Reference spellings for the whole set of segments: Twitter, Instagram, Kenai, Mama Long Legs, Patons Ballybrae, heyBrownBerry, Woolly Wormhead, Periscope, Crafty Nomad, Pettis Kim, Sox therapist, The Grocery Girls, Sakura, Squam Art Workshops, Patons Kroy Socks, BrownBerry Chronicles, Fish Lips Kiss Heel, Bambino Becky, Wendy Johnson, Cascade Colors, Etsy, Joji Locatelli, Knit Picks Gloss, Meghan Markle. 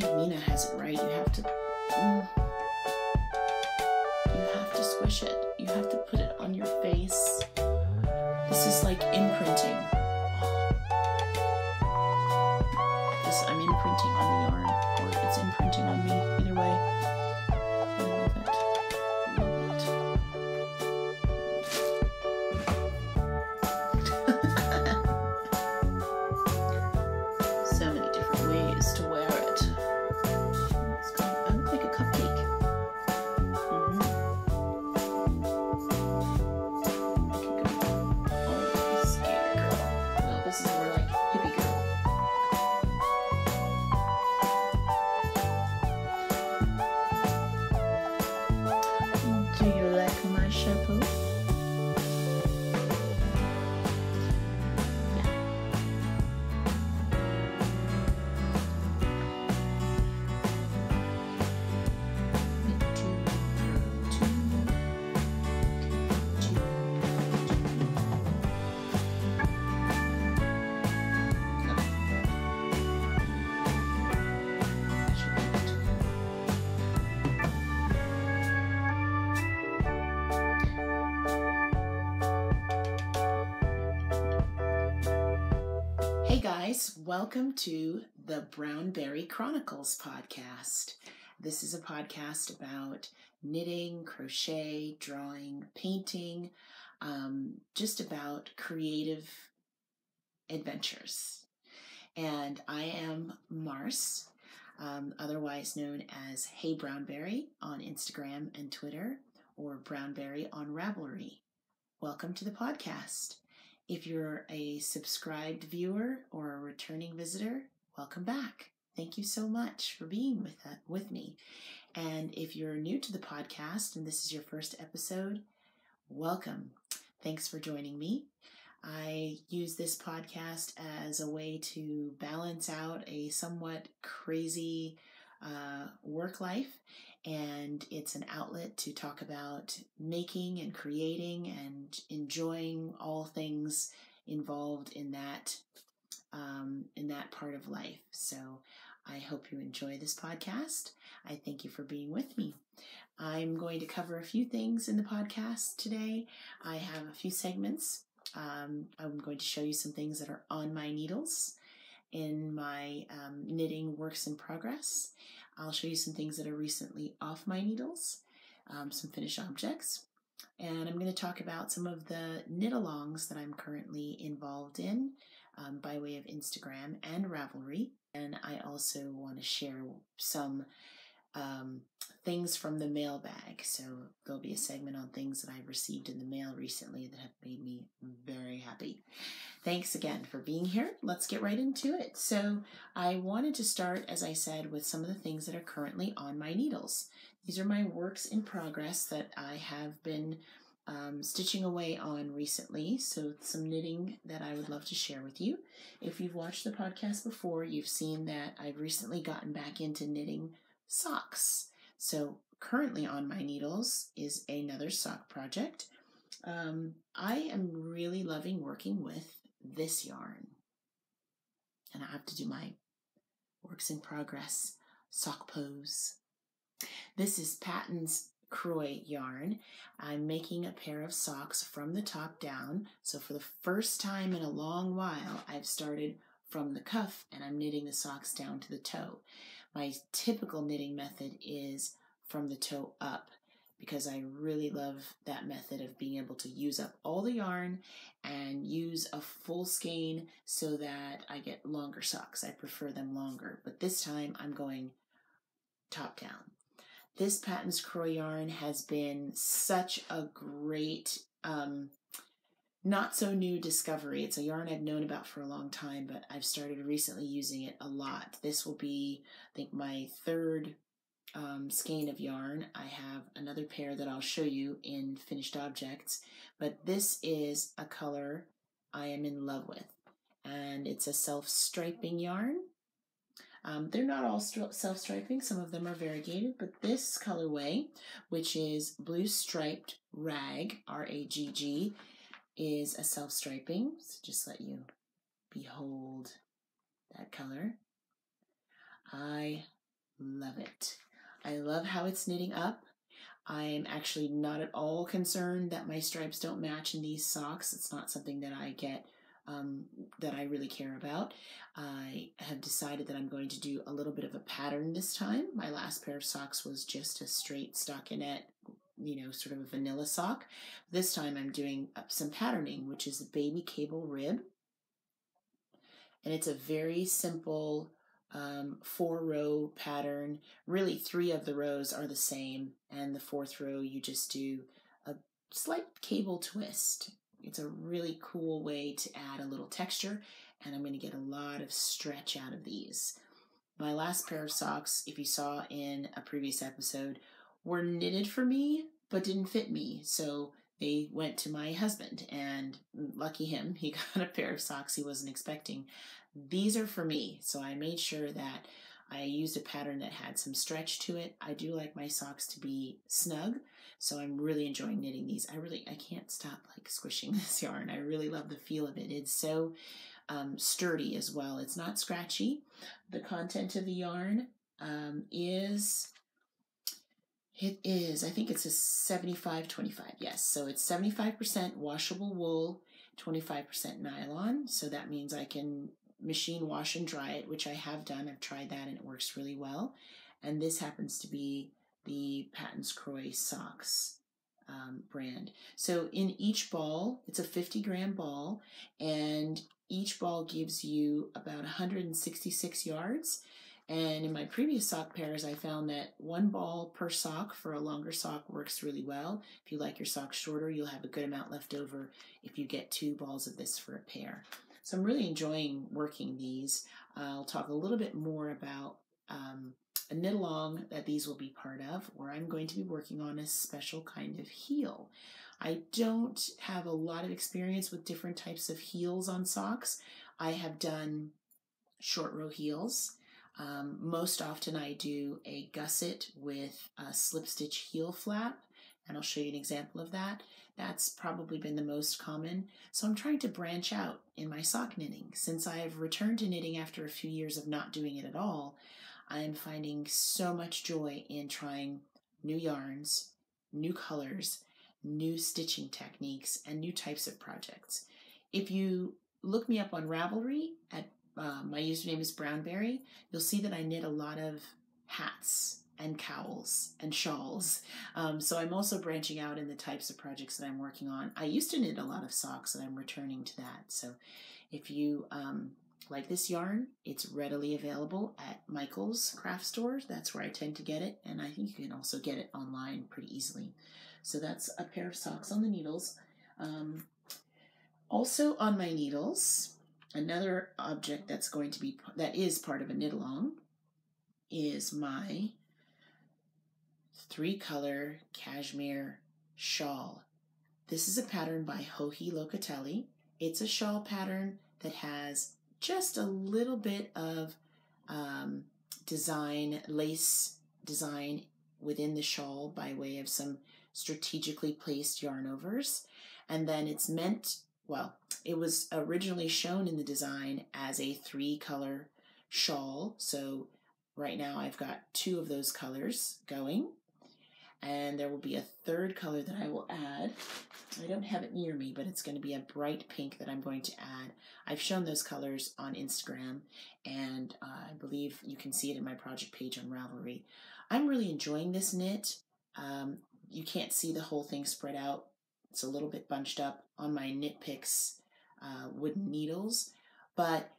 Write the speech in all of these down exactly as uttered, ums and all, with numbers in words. think Mina has it right. You have to, mm, you have to squish it. You have to put it on your face. This is like imprinting. This, I'm imprinting on the yarn, or it's imprinting on me. Either way. Welcome to the Brown Berry Chronicles podcast. This is a podcast about knitting, crochet, drawing, painting, um, just about creative adventures. And I am Mars, um, otherwise known as Hey Brownberry on Instagram and Twitter, or Brownberry on Ravelry. Welcome to the podcast. If you're a subscribed viewer or a returning visitor, welcome back. Thank you so much for being with, uh, with me. And if you're new to the podcast and this is your first episode, welcome. Thanks for joining me. I use this podcast as a way to balance out a somewhat crazy uh, work life. And it's an outlet to talk about making and creating and enjoying all things involved in that um, in that part of life. So I hope you enjoy this podcast. I thank you for being with me. I'm going to cover a few things in the podcast today. I have a few segments. Um, I'm going to show you some things that are on my needles in my um, knitting works in progress. I'll show you some things that are recently off my needles, um, some finished objects, and I'm going to talk about some of the knit-alongs that I'm currently involved in um, by way of Instagram and Ravelry. And I also want to share some um, things from the mailbag, so there'll be a segment on things that I've received in the mail recently that have made me very happy. Thanks again for being here. Let's get right into it. So I wanted to start, as I said, with some of the things that are currently on my needles. These are my works in progress that I have been um, stitching away on recently. So some knitting that I would love to share with you. If you've watched the podcast before, you've seen that I've recently gotten back into knitting socks. So currently on my needles is another sock project. Um, I am really loving working with this yarn, and I have to do my works in progress sock pose. This is Patons Kroy yarn. I'm making a pair of socks from the top down, so for the first time in a long while I've started from the cuff and I'm knitting the socks down to the toe. My typical knitting method is from the toe up, because I really love that method of being able to use up all the yarn and use a full skein so that I get longer socks. I prefer them longer, but this time I'm going top down. This Patons Kroy yarn has been such a great, um, not so new discovery. It's a yarn I've known about for a long time, but I've started recently using it a lot. This will be, I think, my third Um, skein of yarn. I have another pair that I'll show you in finished objects, but this is a color I am in love with, and it's a self-striping yarn. Um, they're not all self-striping, some of them are variegated, but this colorway, which is Blue Striped Rag, R A G G, is a self-striping, so just let you behold that color. I love it. I love how it's knitting up. I'm actually not at all concerned that my stripes don't match in these socks. It's not something that I get um, that I really care about. I have decided that I'm going to do a little bit of a pattern this time. My last pair of socks was just a straight stockinette, you know, sort of a vanilla sock. This time I'm doing some patterning, which is a baby cable rib. And it's a very simple um, four row pattern. Really three of the rows are the same. And the fourth row, you just do a slight cable twist. It's a really cool way to add a little texture. And I'm going to get a lot of stretch out of these. My last pair of socks, if you saw in a previous episode, were knitted for me, but didn't fit me. So they went to my husband, and lucky him, he got a pair of socks he wasn't expecting. These are for me. So I made sure that I used a pattern that had some stretch to it. I do like my socks to be snug. So I'm really enjoying knitting these. I really, I can't stop like squishing this yarn. I really love the feel of it. It's so um, sturdy as well. It's not scratchy. The content of the yarn um, is... It is, I think it's a seventy-five twenty-five, yes. So it's seventy-five percent washable wool, twenty-five percent nylon. So that means I can machine wash and dry it, which I have done. I've tried that and it works really well. And this happens to be the Patons Kroy Socks um, brand. So in each ball, it's a fifty gram ball, and each ball gives you about one hundred sixty-six yards. And in my previous sock pairs, I found that one ball per sock for a longer sock works really well. If you like your socks shorter, you'll have a good amount left over if you get two balls of this for a pair. So I'm really enjoying working these. I'll talk a little bit more about um, a knit along that these will be part of, where I'm going to be working on a special kind of heel. I don't have a lot of experience with different types of heels on socks. I have done short row heels. Um, most often I do a gusset with a slip stitch heel flap, and I'll show you an example of that. That's probably been the most common. So I'm trying to branch out in my sock knitting. Since I've returned to knitting after a few years of not doing it at all, I'm finding so much joy in trying new yarns, new colors, new stitching techniques, and new types of projects. If you look me up on Ravelry at Uh, my username is Brownberry, you'll see that I knit a lot of hats and cowls and shawls. Um, so I'm also branching out in the types of projects that I'm working on. I used to knit a lot of socks, and I'm returning to that. So if you um, like this yarn, it's readily available at Michael's craft store. That's where I tend to get it. And I think you can also get it online pretty easily. So that's a pair of socks on the needles. Um, also on my needles, another object that's going to be, that is part of a knit along, is my three color cashmere shawl. This is a pattern by Joji Locatelli. It's a shawl pattern that has just a little bit of um, design, lace design within the shawl by way of some strategically placed yarn overs. And then it's meant, well, it was originally shown in the design as a three color shawl. So right now I've got two of those colors going, and there will be a third color that I will add. I don't have it near me, but it's going to be a bright pink that I'm going to add. I've shown those colors on Instagram, and uh, I believe you can see it in my project page on Ravelry. I'm really enjoying this knit. Um, you can't see the whole thing spread out. It's a little bit bunched up on my Knit Picks Uh, wooden needles, but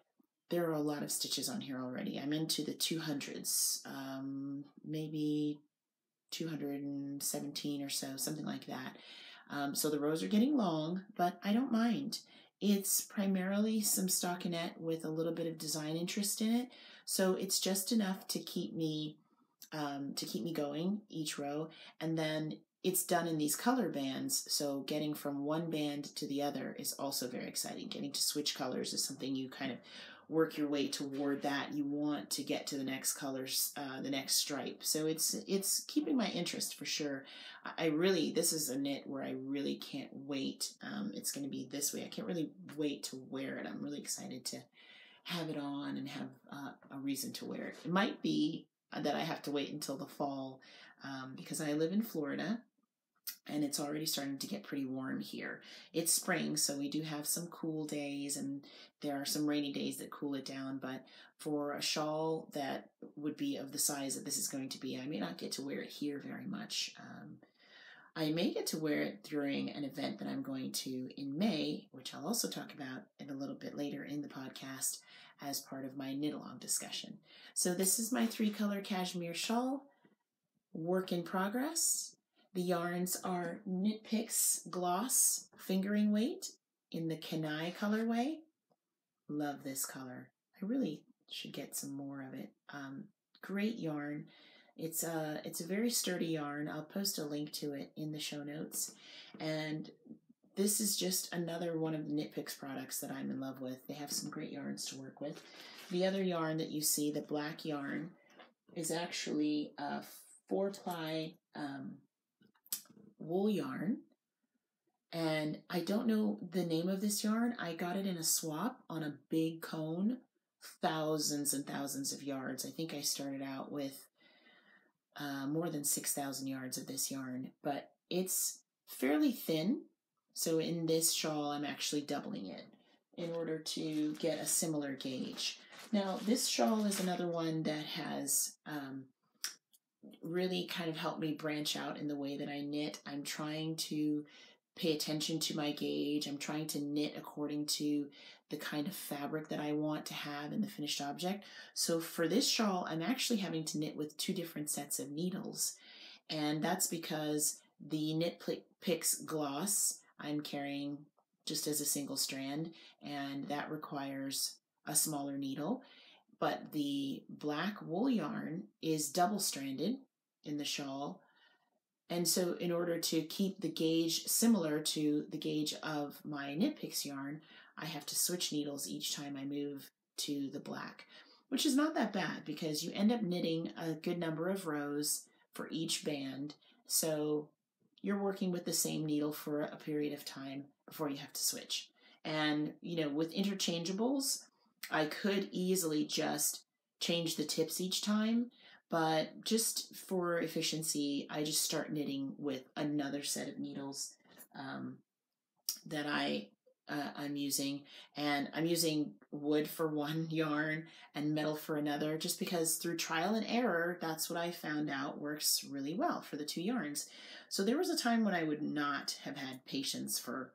there are a lot of stitches on here already. I'm into the two hundreds, um, maybe two hundred seventeen or so, something like that. Um, so the rows are getting long, but I don't mind. It's primarily some stockinette with a little bit of design interest in it, so it's just enough to keep me um, to keep me going each row, and then it's done in these color bands, so getting from one band to the other is also very exciting. Getting to switch colors is something you kind of work your way toward that. You want to get to the next colors, uh, the next stripe. So it's it's keeping my interest for sure. I really, this is a knit where I really can't wait. Um, it's going to be this way. I can't really wait to wear it. I'm really excited to have it on and have uh, a reason to wear it. It might be that I have to wait until the fall um, because I live in Florida and it's already starting to get pretty warm here. It's spring, so we do have some cool days and there are some rainy days that cool it down, but for a shawl that would be of the size that this is going to be, I may not get to wear it here very much. Um, I may get to wear it during an event that I'm going to in May, which I'll also talk about in a little bit later in the podcast as part of my knit-along discussion. So this is my three-color cashmere shawl, work in progress. The yarns are Knit Picks Gloss Fingering Weight in the Kenai colorway. Love this color. I really should get some more of it. Um, great yarn. It's a, it's a very sturdy yarn. I'll post a link to it in the show notes. And this is just another one of the Knit Picks products that I'm in love with. They have some great yarns to work with. The other yarn that you see, the black yarn, is actually a four-ply um, wool yarn. And I don't know the name of this yarn. I got it in a swap on a big cone, thousands and thousands of yards. I think I started out with Uh, more than six thousand yards of this yarn, but it's fairly thin. So in this shawl, I'm actually doubling it in order to get a similar gauge. Now, this shawl is another one that has um, really kind of helped me branch out in the way that I knit. I'm trying to pay attention to my gauge. I'm trying to knit according to the kind of fabric that I want to have in the finished object. So for this shawl, I'm actually having to knit with two different sets of needles. And that's because the Knit Picks Gloss I'm carrying just as a single strand, and that requires a smaller needle. But the black wool yarn is double-stranded in the shawl. And so in order to keep the gauge similar to the gauge of my Knit Picks yarn, I have to switch needles each time I move to the black, which is not that bad because you end up knitting a good number of rows for each band. So you're working with the same needle for a period of time before you have to switch. And, you know, with interchangeables, I could easily just change the tips each time. But just for efficiency, I just start knitting with another set of needles um, that I, uh, I'm using. And I'm using wood for one yarn and metal for another, just because through trial and error, that's what I found out works really well for the two yarns. So there was a time when I would not have had patience for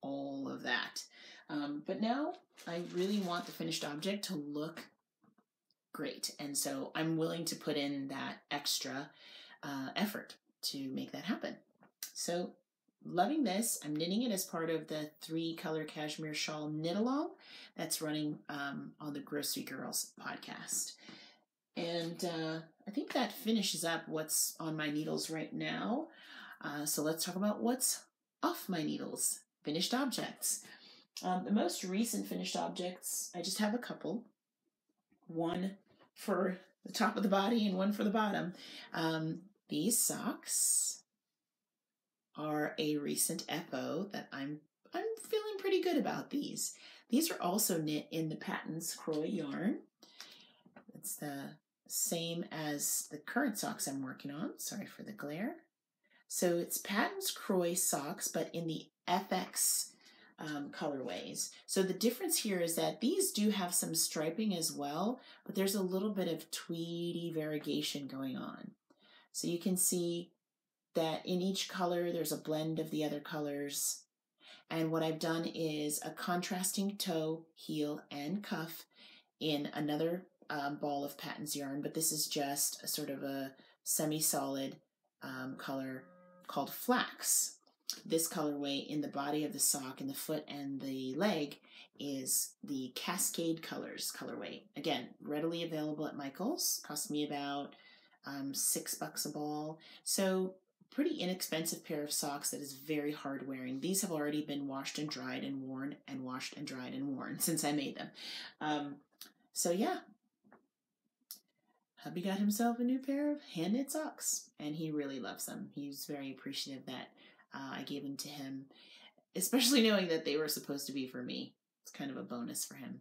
all of that. Um, but now I really want the finished object to look great. And so I'm willing to put in that extra uh, effort to make that happen. So loving this. I'm knitting it as part of the three color cashmere shawl knit along that's running um, on the Grocery Girls podcast. And uh, I think that finishes up what's on my needles right now. Uh, so let's talk about what's off my needles, finished objects. Um, the most recent finished objects, I just have a couple. One for the top of the body and one for the bottom. Um, these socks are a recent E P O that I'm I'm feeling pretty good about these. These are also knit in the Patons Kroy yarn. It's the same as the current socks I'm working on. Sorry for the glare. So it's Patons Kroy Socks, but in the F X Um, colorways. So the difference here is that these do have some striping as well, but there's a little bit of tweedy variegation going on. So you can see that in each color there's a blend of the other colors. And what I've done is a contrasting toe, heel, and cuff in another um, ball of Patons yarn, but this is just a sort of a semi-solid um, color called flax. This colorway in the body of the sock, in the foot and the leg, is the Cascade Colors colorway. Again, readily available at Michael's. Cost me about um, six bucks a ball. So pretty inexpensive pair of socks that is very hard wearing. These have already been washed and dried and worn and washed and dried and worn since I made them. Um, so yeah, hubby got himself a new pair of hand knit socks and he really loves them. He's very appreciative that Uh, I gave them to him, especially knowing that they were supposed to be for me. It's kind of a bonus for him.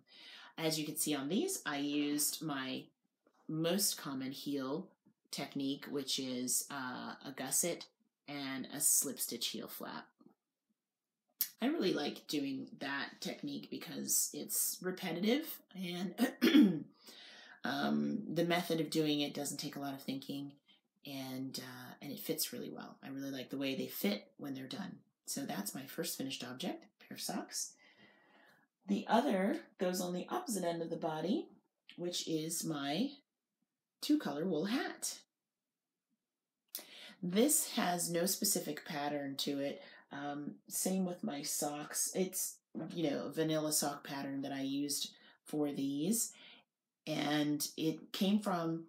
As you can see on these, I used my most common heel technique, which is uh, a gusset and a slip stitch heel flap. I really like doing that technique because it's repetitive and um, the method of doing it doesn't take a lot of thinking, and uh, and it fits really well. I really like the way they fit when they're done. So that's my first finished object, a pair of socks. The other goes on the opposite end of the body, which is my two-color wool hat. This has no specific pattern to it. Um, same with my socks. It's, you know, a vanilla sock pattern that I used for these. And it came from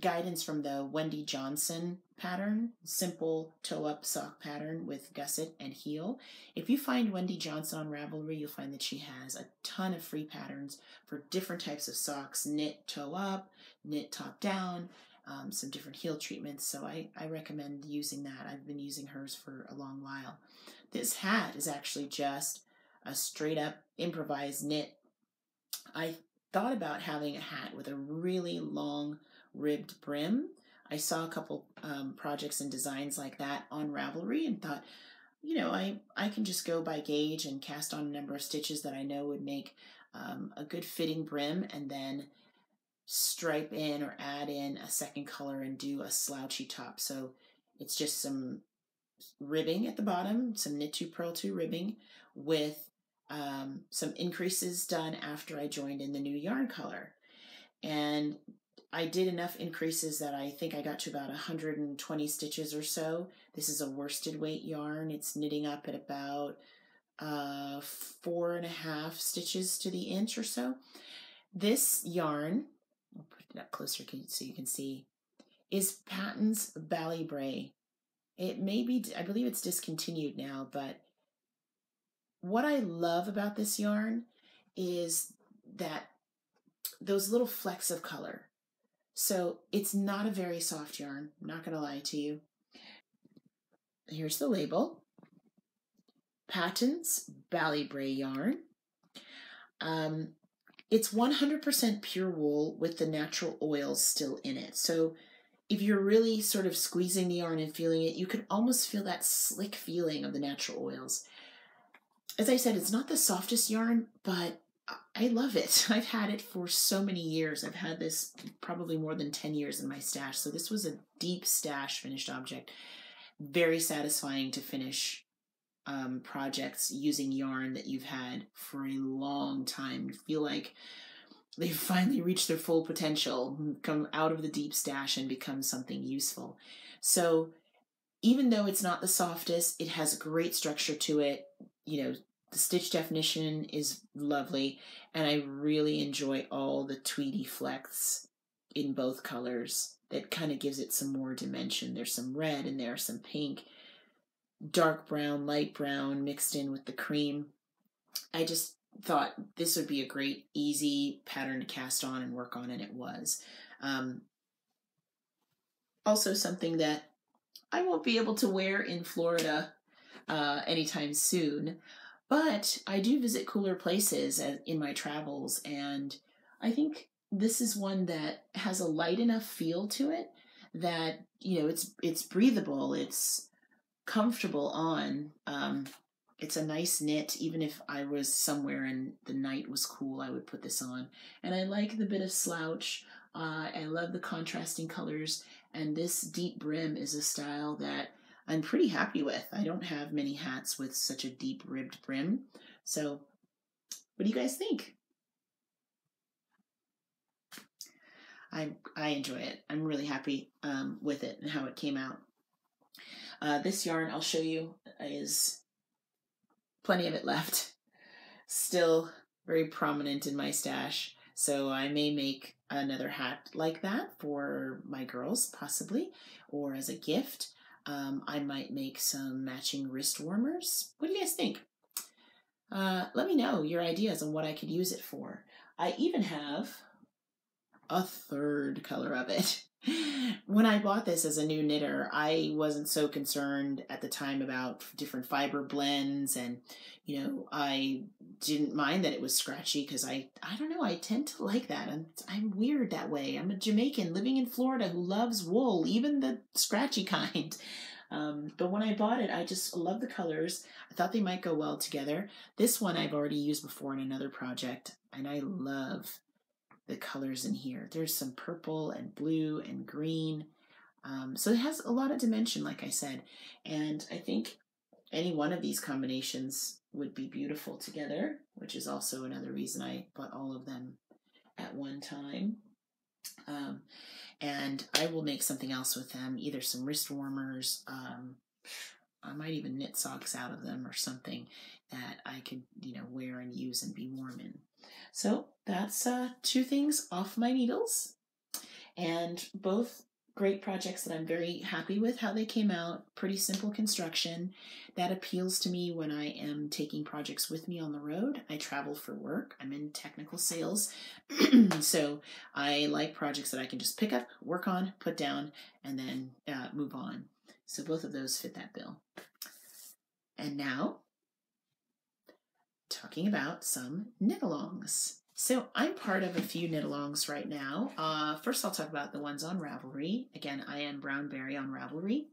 guidance from the Wendy Johnson pattern, simple toe-up sock pattern with gusset and heel. If you find Wendy Johnson on Ravelry, you'll find that she has a ton of free patterns for different types of socks, knit toe-up, knit top-down, um, some different heel treatments. So I, I recommend using that. I've been using hers for a long while. This hat is actually just a straight-up improvised knit. I thought about having a hat with a really long ribbed brim. I saw a couple um, projects and designs like that on Ravelry and thought, you know, I, I can just go by gauge and cast on a number of stitches that I know would make um, a good fitting brim, and then stripe in or add in a second color and do a slouchy top. So it's just some ribbing at the bottom, some knit two purl two ribbing with um, some increases done after I joined in the new yarn color. And I did enough increases that I think I got to about one hundred twenty stitches or so. This is a worsted weight yarn. It's knitting up at about uh, four and a half stitches to the inch or so. This yarn, I'll put it up closer so you can see, is Patons Ballybrae. It may be, I believe it's discontinued now, but what I love about this yarn is that those little flecks of color. So it's not a very soft yarn, I'm not going to lie to you. Here's the label, Patons Ballybrae yarn. Um, it's one hundred percent pure wool with the natural oils still in it. So if you're really sort of squeezing the yarn and feeling it, you can almost feel that slick feeling of the natural oils. As I said, it's not the softest yarn, but I love it. I've had it for so many years. I've had this probably more than ten years in my stash. So this was a deep stash finished object. Very satisfying to finish um, projects using yarn that you've had for a long time. You feel like they've finally reached their full potential, come out of the deep stash and become something useful. So even though it's not the softest, it has great structure to it. You know, the stitch definition is lovely, and I really enjoy all the tweedy flecks in both colors. That kind of gives it some more dimension. There's some red and there's some pink, dark brown, light brown mixed in with the cream. I just thought this would be a great, easy pattern to cast on and work on, and it was. Um, also something that I won't be able to wear in Florida uh, anytime soon. But I do visit cooler places in my travels, and I think this is one that has a light enough feel to it that, you know, it's it's breathable, it's comfortable on. Um, it's a nice knit. Even if I was somewhere and the night was cool, I would put this on. And I like the bit of slouch. Uh, I love the contrasting colors, and this deep brim is a style that I'm pretty happy with. I don't have many hats with such a deep ribbed brim. So what do you guys think? I, I enjoy it. I'm really happy um, with it and how it came out. Uh, this yarn I'll show you is plenty of it left. Still very prominent in my stash. So I may make another hat like that for my girls possibly, or as a gift. Um, I might make some matching wrist warmers. What do you guys think? Uh, let me know your ideas on what I could use it for. I even have a third color of it. When I bought this as a new knitter, I wasn't so concerned at the time about different fiber blends, and, you know, I didn't mind that it was scratchy because I, I don't know, I tend to like that. I'm, I'm weird that way. I'm a Jamaican living in Florida who loves wool, even the scratchy kind. Um, but when I bought it, I just love the colors. I thought they might go well together. This one I've already used before in another project, and I love the colors in here. There's some purple and blue and green. Um, so it has a lot of dimension, like I said. And I think any one of these combinations would be beautiful together, which is also another reason I bought all of them at one time. Um, and I will make something else with them, either some wrist warmers. Um, I might even knit socks out of them or something that I could, you know, wear and use and be warm in. So that's uh, two things off my needles, and both great projects that I'm very happy with how they came out. Pretty simple construction. That appeals to me when I am taking projects with me on the road. I travel for work. I'm in technical sales. So I like projects that I can just pick up, work on, put down, and then uh, move on. So both of those fit that bill. And now, talking about some knit-alongs. So I'm part of a few knit-alongs right now. Uh, first, I'll talk about the ones on Ravelry. Again, I am Brownberry on Ravelry.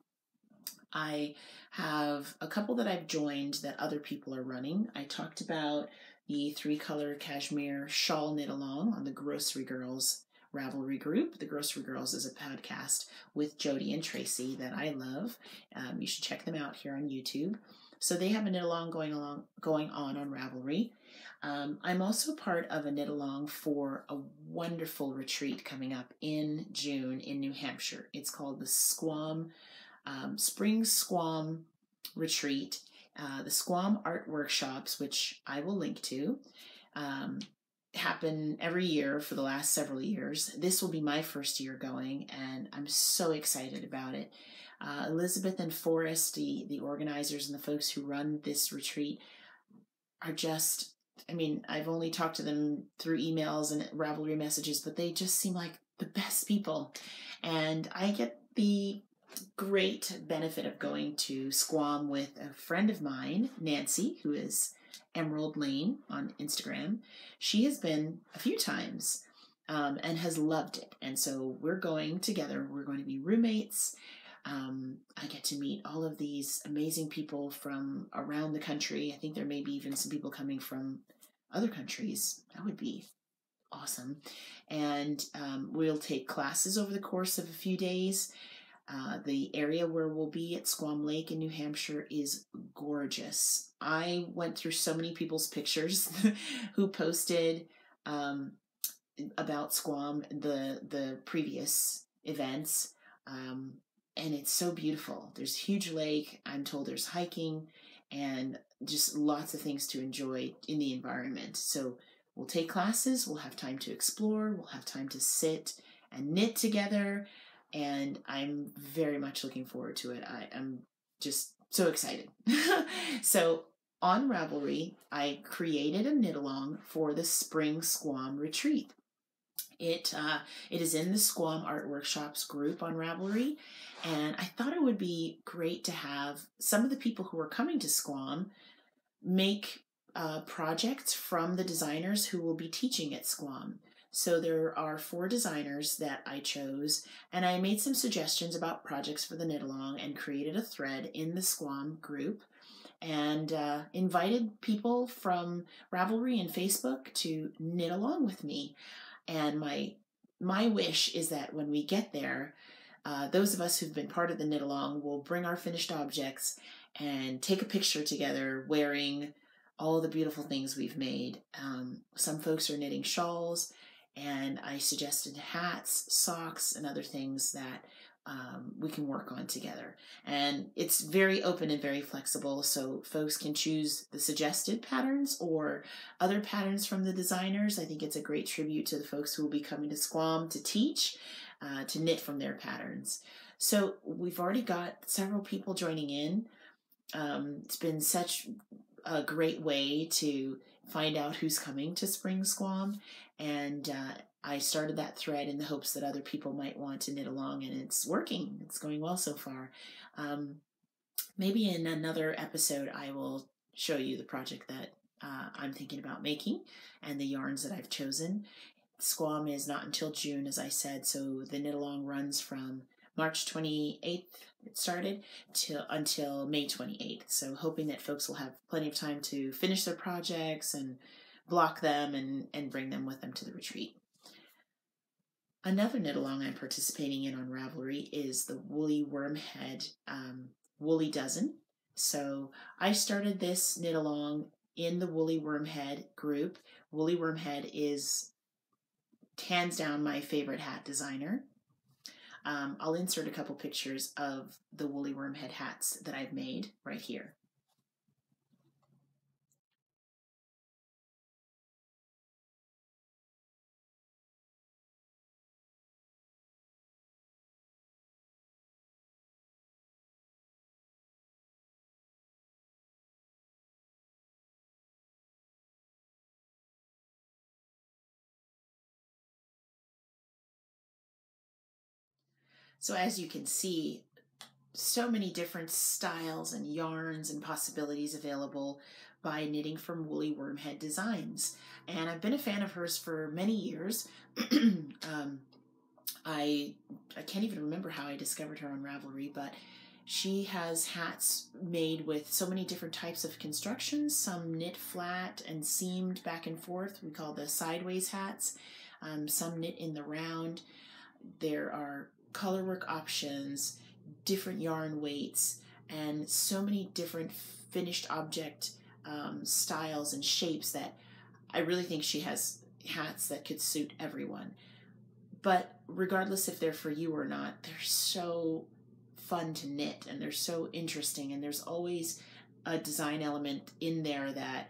I have a couple that I've joined that other people are running. I talked about the three-color cashmere shawl knit-along on the Grocery Girls Ravelry group. The Grocery Girls is a podcast with Jody and Tracy that I love. Um, you should check them out here on YouTube. So they have a knit-along going along going on on Ravelry. Um, I'm also part of a knit-along for a wonderful retreat coming up in June in New Hampshire. It's called the Squam, um, Spring Squam Retreat, uh, the Squam Art Workshops, which I will link to, um, happen every year for the last several years. This will be my first year going, and I'm so excited about it. Uh, Elizabeth and Forrest, the, the organizers and the folks who run this retreat, are just, I mean, I've only talked to them through emails and Ravelry messages, but they just seem like the best people. And I get the great benefit of going to Squam with a friend of mine, Nancy, who is Emerald Lane on Instagram. She has been a few times um, and has loved it. And so we're going together. We're going to be roommates. Um, I get to meet all of these amazing people from around the country. I think there may be even some people coming from other countries. That would be awesome. And um, we'll take classes over the course of a few days. Uh, the area where we'll be at Squam Lake in New Hampshire is gorgeous. I went through so many people's pictures who posted um, about Squam, the, the previous events. Um, And it's so beautiful. There's a huge lake. I'm told there's hiking and just lots of things to enjoy in the environment. So we'll take classes. We'll have time to explore. We'll have time to sit and knit together. And I'm very much looking forward to it. I am just so excited. So on Ravelry, I created a knit-along for the Spring Squam Retreat. It uh, it is in the Squam Art Workshops group on Ravelry, and I thought it would be great to have some of the people who are coming to Squam make uh, projects from the designers who will be teaching at Squam. So there are four designers that I chose, and I made some suggestions about projects for the knit-along and created a thread in the Squam group, and uh, invited people from Ravelry and Facebook to knit along with me. And my my wish is that when we get there, uh, those of us who've been part of the knit-along will bring our finished objects and take a picture together wearing all the beautiful things we've made. Um, some folks are knitting shawls, and I suggested hats, socks, and other things that um, we can work on together. And it's very open and very flexible, so folks can choose the suggested patterns or other patterns from the designers. I think it's a great tribute to the folks who will be coming to Squam to teach, uh, to knit from their patterns. So we've already got several people joining in. Um, it's been such a great way to find out who's coming to Spring Squam, and uh, I started that thread in the hopes that other people might want to knit along, and it's working. It's going well so far. Um, maybe in another episode, I will show you the project that uh, I'm thinking about making and the yarns that I've chosen. Squam is not until June, as I said, so the knit along runs from March twenty-eighth, it started, till, until May twenty-eighth. So hoping that folks will have plenty of time to finish their projects and block them and, and bring them with them to the retreat. Another knit along I'm participating in on Ravelry is the Woolly Wormhead um, Woolly Dozen. So I started this knit along in the Woolly Wormhead group. Woolly Wormhead is hands down my favorite hat designer. Um, I'll insert a couple pictures of the Woolly Wormhead hats that I've made right here. So as you can see, so many different styles and yarns and possibilities available by knitting from Woolly Wormhead Designs. And I've been a fan of hers for many years. um, I, I can't even remember how I discovered her on Ravelry, but she has hats made with so many different types of constructions, some knit flat and seamed back and forth. We call the sideways hats. Um, some knit in the round. There are colorwork options, different yarn weights, and so many different finished object um, styles and shapes that I really think she has hats that could suit everyone. But regardless if they're for you or not, they're so fun to knit and they're so interesting, and there's always a design element in there that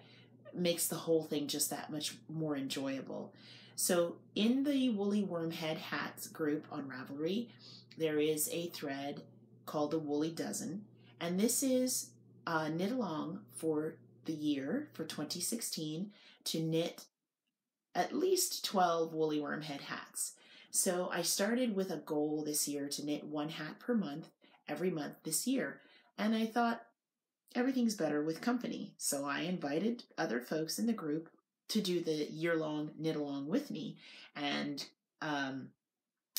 makes the whole thing just that much more enjoyable. So in the Woolly Wormhead Hats group on Ravelry, there is a thread called the Woolly Dozen, and this is a knit along for the year, for twenty sixteen, to knit at least twelve Woolly Wormhead hats. So I started with a goal this year to knit one hat per month, every month this year, and I thought everything's better with company. So I invited other folks in the group to do the year-long knit-along with me. And um,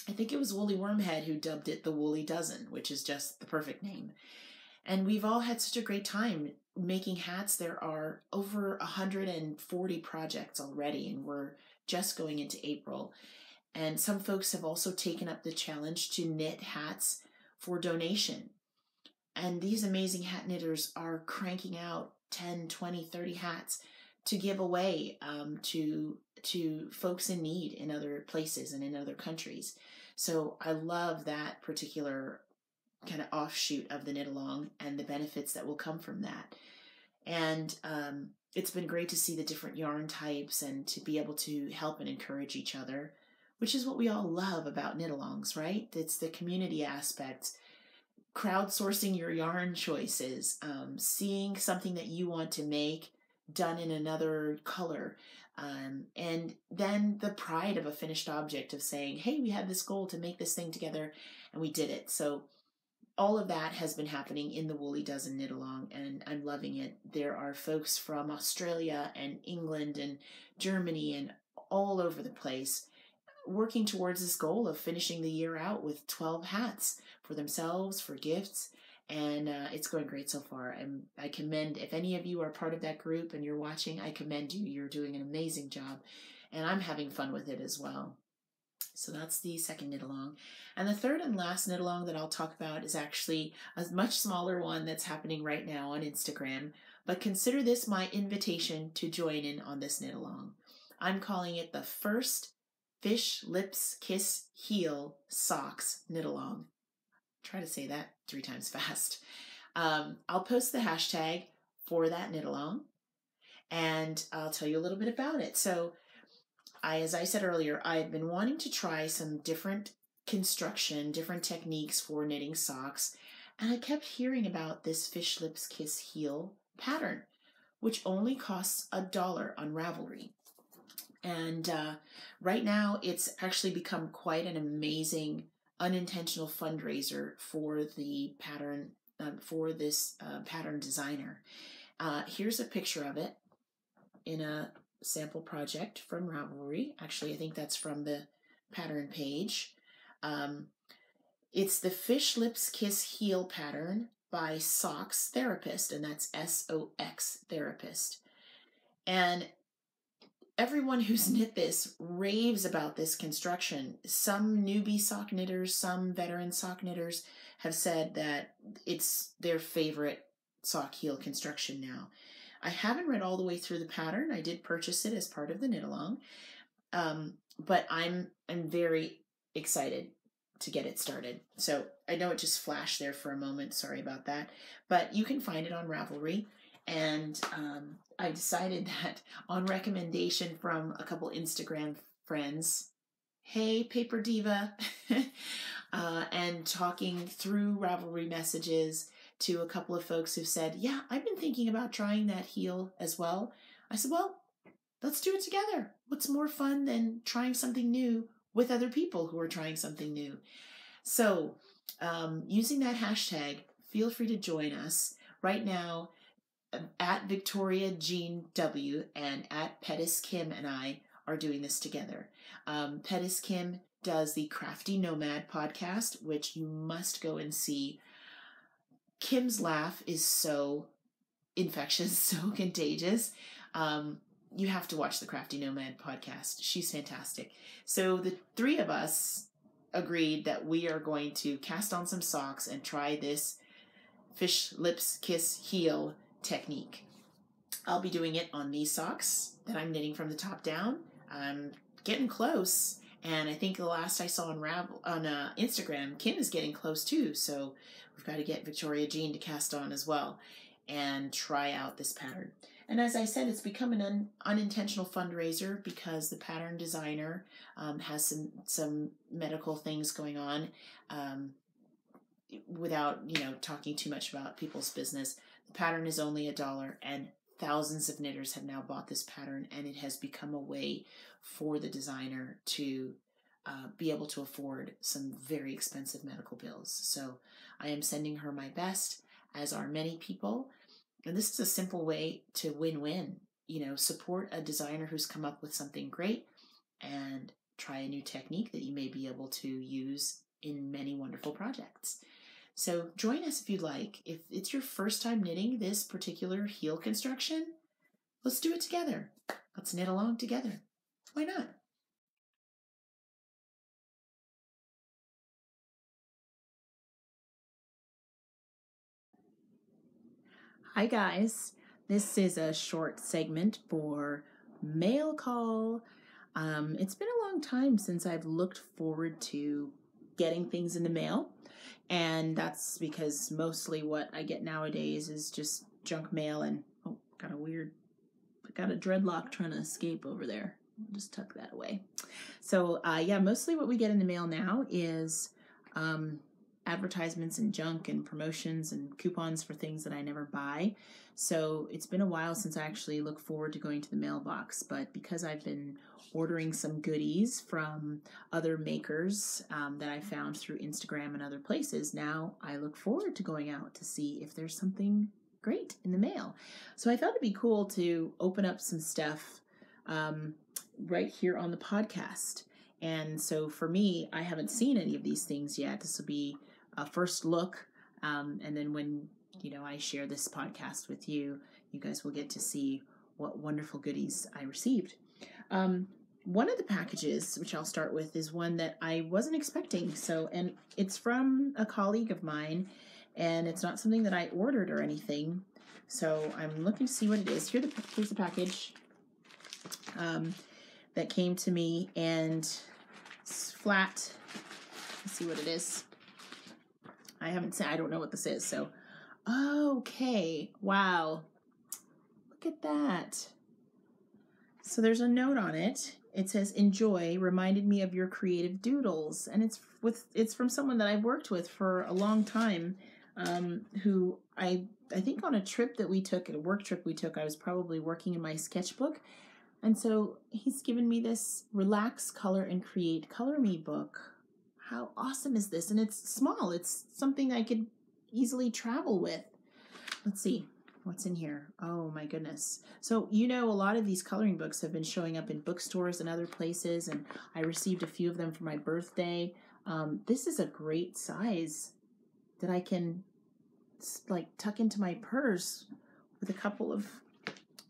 I think it was Woolly Wormhead who dubbed it the Woolly Dozen, which is just the perfect name. And we've all had such a great time making hats. There are over one hundred forty projects already, and we're just going into April. And some folks have also taken up the challenge to knit hats for donation. And these amazing hat knitters are cranking out ten, twenty, thirty hats to give away um, to, to folks in need in other places and in other countries. So I love that particular kind of offshoot of the knit along and the benefits that will come from that. And um, it's been great to see the different yarn types and to be able to help and encourage each other, which is what we all love about knit alongs, right? It's the community aspect, crowdsourcing your yarn choices, um, seeing something that you want to make done in another color, um, and then the pride of a finished object of saying, hey, we had this goal to make this thing together and we did it. So all of that has been happening in the Woolly Dozen knit along, and I'm loving it. There are folks from Australia and England and Germany and all over the place working towards this goal of finishing the year out with twelve hats for themselves, for gifts. And uh, it's going great so far. And I commend, if any of you are part of that group and you're watching, I commend you. You're doing an amazing job. And I'm having fun with it as well. So that's the second knit along. And the third and last knit along that I'll talk about is actually a much smaller one that's happening right now on Instagram. But consider this my invitation to join in on this knit along. I'm calling it the first Fish Lips Kiss Heel Socks knit along. Try to say that three times fast. Um, I'll post the hashtag for that knit along, and I'll tell you a little bit about it. So I, as I said earlier, I've been wanting to try some different construction, different techniques for knitting socks. And I kept hearing about this Fish Lips Kiss Heel pattern, which only costs a dollar on Ravelry. And uh, right now it's actually become quite an amazing unintentional fundraiser for the pattern, um, for this uh, pattern designer. Uh, here's a picture of it in a sample project from Ravelry. Actually, I think that's from the pattern page. Um, it's the Fish Lips Kiss Heel pattern by Sox Therapist, and that's S O X Therapist. And everyone who's knit this raves about this construction. Some newbie sock knitters, some veteran sock knitters have said that it's their favorite sock heel construction now. I haven't read all the way through the pattern. I did purchase it as part of the knit along, um, but I'm I'm very excited to get it started. So I know it just flashed there for a moment. Sorry about that. But you can find it on Ravelry. And um, I decided that on recommendation from a couple Instagram friends, hey, Paper Diva, uh, and talking through Ravelry messages to a couple of folks who've said, yeah, I've been thinking about trying that heel as well. I said, well, let's do it together. What's more fun than trying something new with other people who are trying something new? So um, using that hashtag, feel free to join us right now. At Victoria Jean W and at Pettis Kim and I are doing this together. Um, Pettis Kim does the Crafty Nomad podcast, which you must go and see. Kim's laugh is so infectious, so contagious. Um, you have to watch the Crafty Nomad podcast. She's fantastic. So the three of us agreed that we are going to cast on some socks and try this Fish Lips Kiss Heel technique. I'll be doing it on these socks that I'm knitting from the top down. I'm getting close, and I think the last I saw on Ravel on uh, Instagram, Kim is getting close too, so we've got to get Victoria Jean to cast on as well and try out this pattern. And as I said, it's become an un unintentional fundraiser because the pattern designer um, has some some medical things going on. Um, without you know talking too much about people's business, the pattern is only a dollar, and thousands of knitters have now bought this pattern, and it has become a way for the designer to uh, be able to afford some very expensive medical bills. So I am sending her my best, as are many people. And this is a simple way to win-win. You know, support a designer who's come up with something great and try a new technique that you may be able to use in many wonderful projects. So join us if you'd like. If it's your first time knitting this particular heel construction, let's do it together. Let's knit along together. Why not? Hi guys, this is a short segment for Mail Call. Um, it's been a long time since I've looked forward to getting things in the mail. And that's because mostly what I get nowadays is just junk mail and, oh, got a weird, got a dreadlock trying to escape over there. I'll just tuck that away. So uh, yeah, mostly what we get in the mail now is um, advertisements and junk and promotions and coupons for things that I never buy. So it's been a while since I actually look forward to going to the mailbox, but because I've been ordering some goodies from other makers um, that I found through Instagram and other places, now I look forward to going out to see if there's something great in the mail. So I thought it'd be cool to open up some stuff um, right here on the podcast. And so for me, I haven't seen any of these things yet. This will be a first look, um, and then when you know I share this podcast with you, you guys will get to see what wonderful goodies I received. Um, one of the packages, which I'll start with, is one that I wasn't expecting. So, and it's from a colleague of mine, and it's not something that I ordered or anything. So I'm looking to see what it is. Here, the here's the package um, that came to me, and it's flat. Let's see what it is. I haven't said, I don't know what this is. So, okay. Wow. Look at that. So there's a note on it. It says, enjoy, reminded me of your creative doodles. And it's with, it's from someone that I've worked with for a long time, um, who I, I think on a trip that we took, a work trip we took, I was probably working in my sketchbook. And so he's given me this Relax, Color, and Create Color Me book. How awesome is this? And it's small. It's something I could easily travel with. Let's see what's in here. Oh my goodness. So, you know, a lot of these coloring books have been showing up in bookstores and other places, and I received a few of them for my birthday. Um, this is a great size that I can like tuck into my purse with a couple of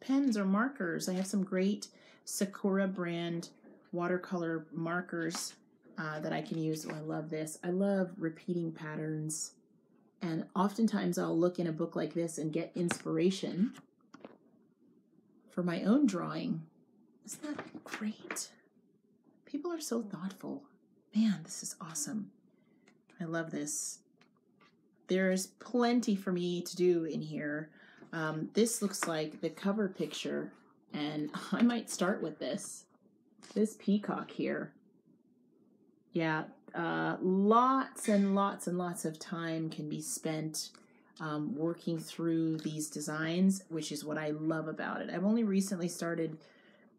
pens or markers. I have some great Sakura brand watercolor markers uh, that I can use. Oh, I love this. I love repeating patterns. And oftentimes I'll look in a book like this and get inspiration for my own drawing. Isn't that great? People are so thoughtful. Man, this is awesome. I love this. There's plenty for me to do in here. Um, this looks like the cover picture, and I might start with this. This peacock here. Yeah. Uh, lots and lots and lots of time can be spent um, working through these designs, which is what I love about it. I've only recently started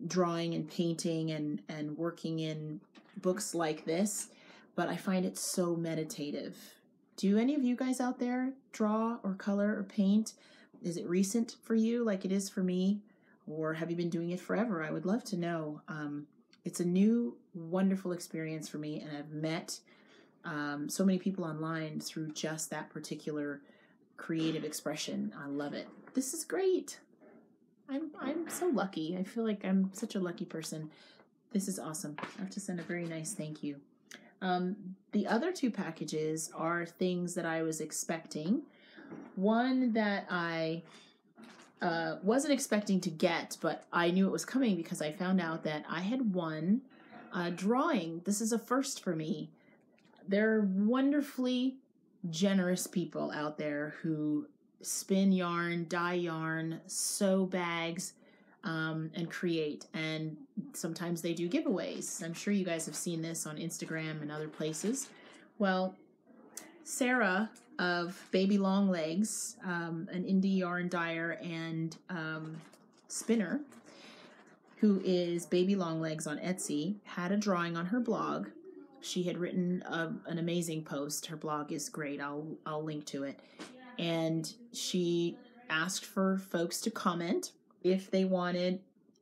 drawing and painting and, and working in books like this, but I find it so meditative. Do any of you guys out there draw or color or paint? Is it recent for you like it is for me? Or have you been doing it forever? I would love to know. Um, It's a new, wonderful experience for me, and I've met um, so many people online through just that particular creative expression. I love it. This is great. I'm, I'm so lucky. I feel like I'm such a lucky person. This is awesome. I have to send a very nice thank you. Um, the other two packages are things that I was expecting. One that I... Uh, wasn't expecting to get, but I knew it was coming because I found out that I had won a drawing. This is a first for me. There are wonderfully generous people out there who spin yarn, dye yarn, sew bags, um, and create. And sometimes they do giveaways. I'm sure you guys have seen this on Instagram and other places. Well, Sarah of Baby Long Legs, um, an indie yarn dyer and um, spinner, who is Baby Long Legs on Etsy, had a drawing on her blog. She had written a, an amazing post. Her blog is great. I'll, I'll link to it. And she asked for folks to comment if they wanted,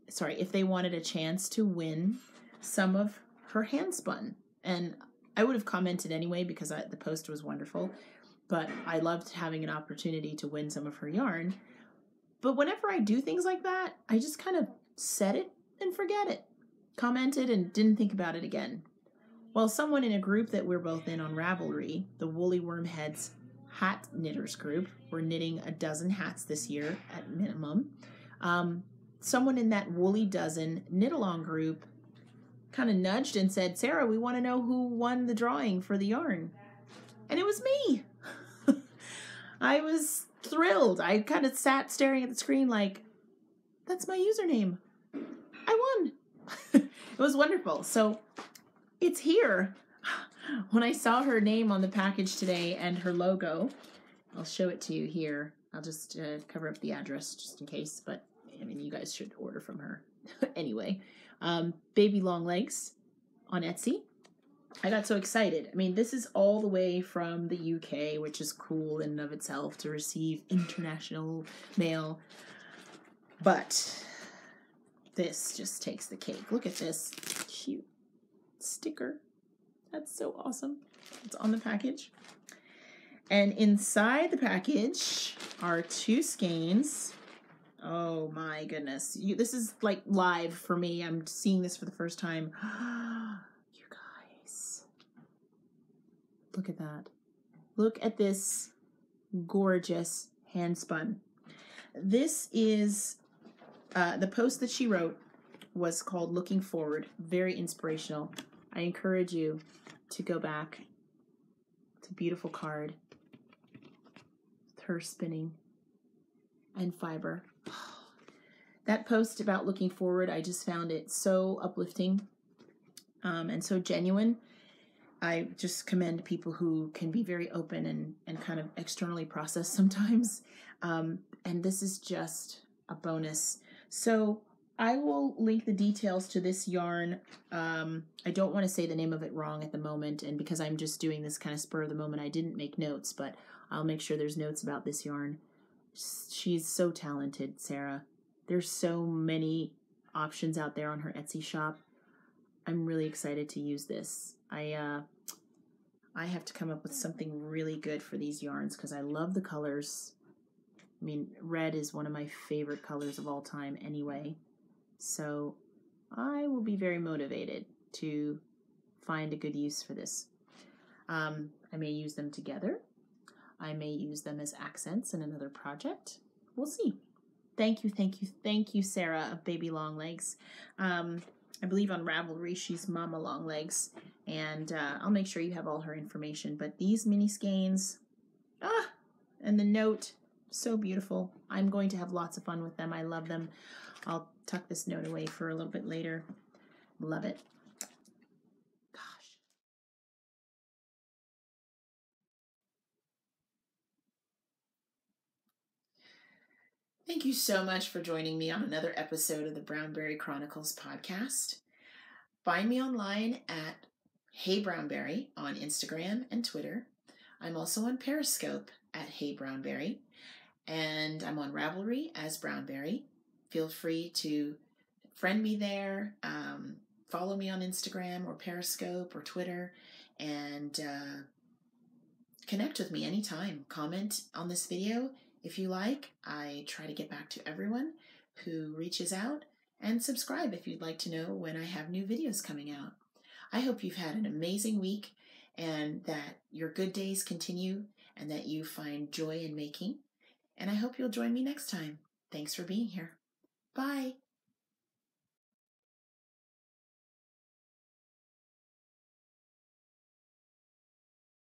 sorry, if they wanted a chance to win some of her hand spun. And I would have commented anyway because I, the post was wonderful. But I loved having an opportunity to win some of her yarn. But whenever I do things like that, I just kind of said it and forget it. Commented and didn't think about it again. Well, someone in a group that we're both in on Ravelry, the Woolly Wormhead's Hat Knitters group, we're knitting a dozen hats this year at minimum. Um, someone in that Woolly Dozen knit-along group kind of nudged and said, "Sarah, we want to know who won the drawing for the yarn." And it was me. I was thrilled. I kind of sat staring at the screen like, that's my username. I won. It was wonderful. So it's here. When I saw her name on the package today and her logo, I'll show it to you here. I'll just uh, cover up the address just in case. But, I mean, you guys should order from her. Anyway, um, Baby Long Legs on Etsy. I got so excited. I mean, this is all the way from the U K, which is cool in and of itself to receive international mail. But this just takes the cake. Look at this cute sticker. That's so awesome. It's on the package. And inside the package are two skeins. Oh my goodness. You, this is like live for me. I'm seeing this for the first time. Look at that. Look at this gorgeous hand spun. This is, uh, the post that she wrote was called Looking Forward. Very inspirational. I encourage you to go back. It's a beautiful card with her spinning and fiber. That post about looking forward, I just found it so uplifting um, and so genuine. I just commend people who can be very open and, and kind of externally processed sometimes. Um, and this is just a bonus. So I will link the details to this yarn. Um, I don't want to say the name of it wrong at the moment, and because I'm just doing this kind of spur of the moment, I didn't make notes, but I'll make sure there's notes about this yarn. She's so talented, Sarah. There's so many options out there on her Etsy shop. I'm really excited to use this. I, uh, I have to come up with something really good for these yarns because I love the colors. I mean, red is one of my favorite colors of all time anyway. So I will be very motivated to find a good use for this. Um, I may use them together. I may use them as accents in another project. We'll see. Thank you, thank you, thank you, Sarah of Baby Long Legs. Um, I believe on Ravelry she's Mama Long Legs, and uh, I'll make sure you have all her information. But these mini skeins, ah, and the note, so beautiful. I'm going to have lots of fun with them. I love them. I'll tuck this note away for a little bit later. Love it. Gosh. Thank you so much for joining me on another episode of the Brownberry Chronicles podcast. Find me online at Hey Brownberry on Instagram and Twitter. I'm also on Periscope at Hey Brownberry, and I'm on Ravelry as Brownberry. Feel free to friend me there, um, follow me on Instagram or Periscope or Twitter, and uh, connect with me anytime. Comment on this video if you like. I try to get back to everyone who reaches out, and subscribe if you'd like to know when I have new videos coming out. I hope you've had an amazing week and that your good days continue and that you find joy in making. And I hope you'll join me next time. Thanks for being here. Bye.